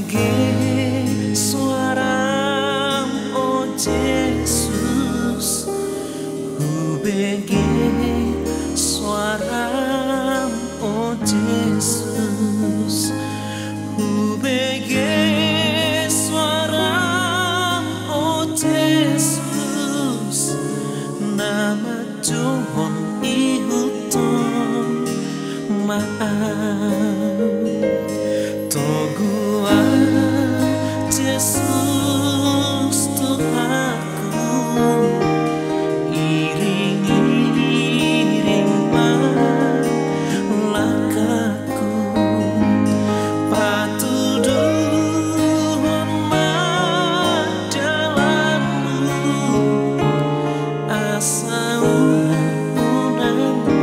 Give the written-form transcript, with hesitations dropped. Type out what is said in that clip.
Hubege Suaram O Jesus, Hubege Suaram O Jesus, Hubege Suaram O Jesus, nama Tuhan ihuton maaf. Togoa Jesus Tuhanku, iring-iringlah langkahku, patuh dengan jalanmu, asa unang miluan.